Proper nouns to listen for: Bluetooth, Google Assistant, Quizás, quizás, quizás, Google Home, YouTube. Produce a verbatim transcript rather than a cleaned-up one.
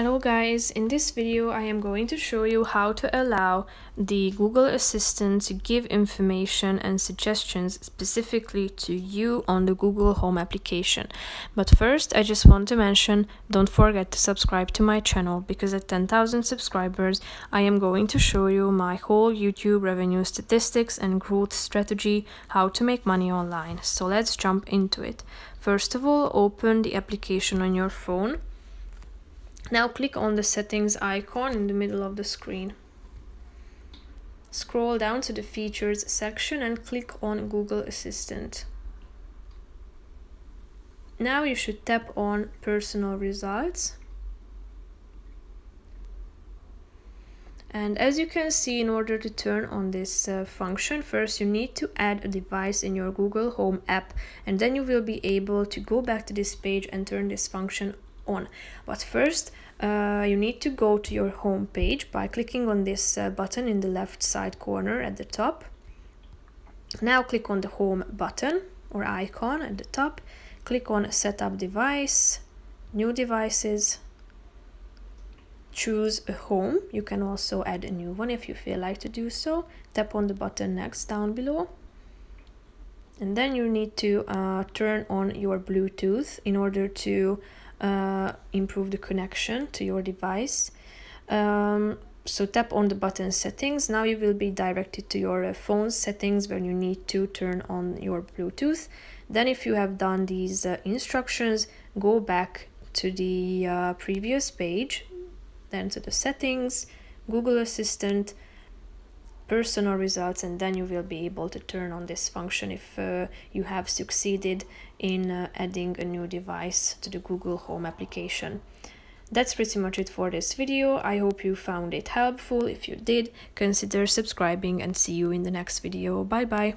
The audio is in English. Hello guys, in this video I am going to show you how to allow the Google Assistant to give information and suggestions specifically to you on the Google Home application. But first I just want to mention, don't forget to subscribe to my channel, because at ten thousand subscribers I am going to show you my whole YouTube revenue statistics and growth strategy, how to make money online. So let's jump into it. First of all, open the application on your phone. Now click on the settings icon in the middle of the screen. Scroll down to the features section and click on Google Assistant. Now you should tap on personal results. And as you can see, in order to turn on this uh, function, first you need to add a device in your Google Home app, and then you will be able to go back to this page and turn this function on. On. But first uh, you need to go to your home page by clicking on this uh, button in the left side corner at the top. Now click on the home button or icon at the top, click on setup device, new devices, choose a home. You can also add a new one if you feel like to do so. Tap on the button next down below. And then you need to uh, turn on your Bluetooth in order to uh, improve the connection to your device. Um, so tap on the button settings. Now you will be directed to your uh, phone settings where you need to turn on your Bluetooth. Then if you have done these uh, instructions, go back to the uh, previous page, then to the settings, Google Assistant, personal results, and then you will be able to turn on this function if uh, you have succeeded in uh, adding a new device to the Google Home application. That's pretty much it for this video. I hope you found it helpful. If you did, consider subscribing and see you in the next video. Bye bye.